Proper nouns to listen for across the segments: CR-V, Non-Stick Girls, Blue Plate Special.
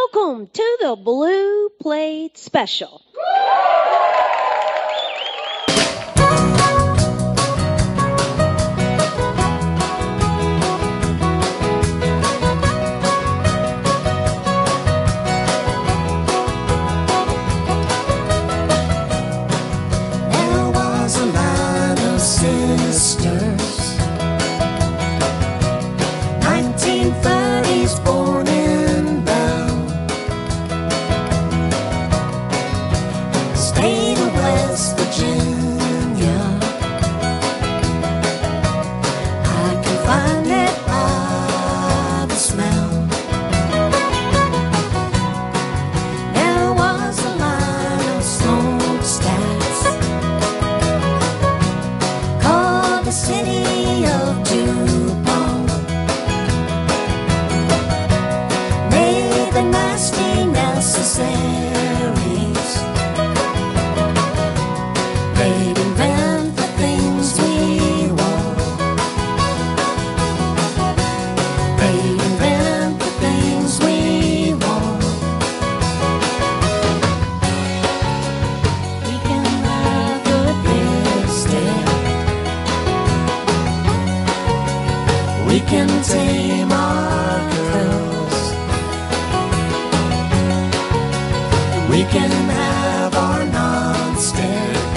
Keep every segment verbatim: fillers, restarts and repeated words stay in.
Welcome to the Blue Plate Special. There was a line of sisters, nineteen thirties born and bound, state of West Virginia. I can find it by the smell. There was a line of smokestacks called the city of Duke. Necessaries, they'd invent the things we want. They'd invent the things we want. We can have the best day. We can tame our girls. We can have our non-stick girls.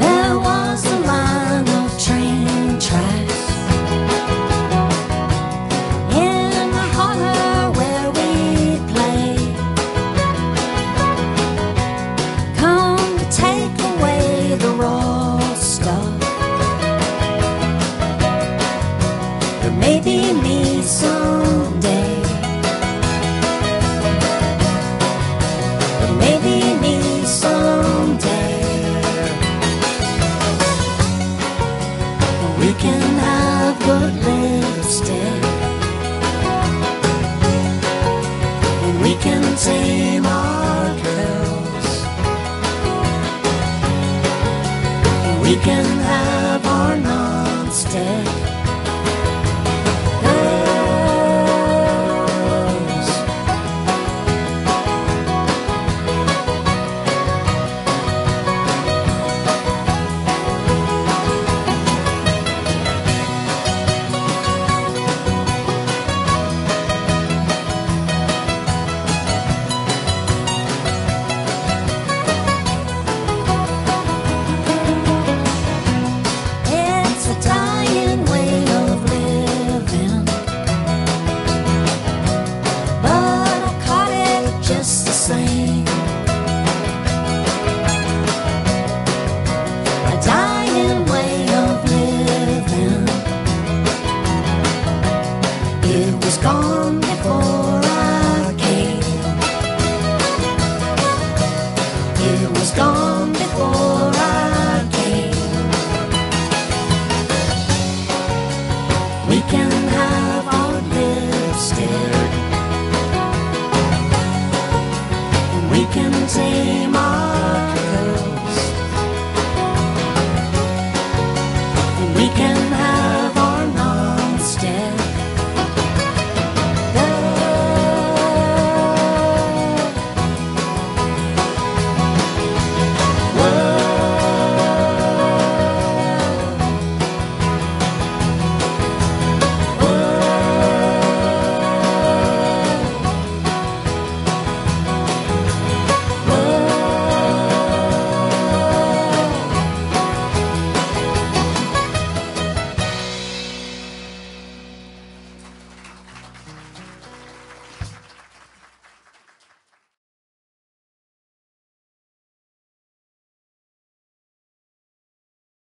There was a line of train tracks in the holler where we played. Maybe me someday. Maybe me someday. We can have good lipstick. We can tame our girls. We can have our non-stick.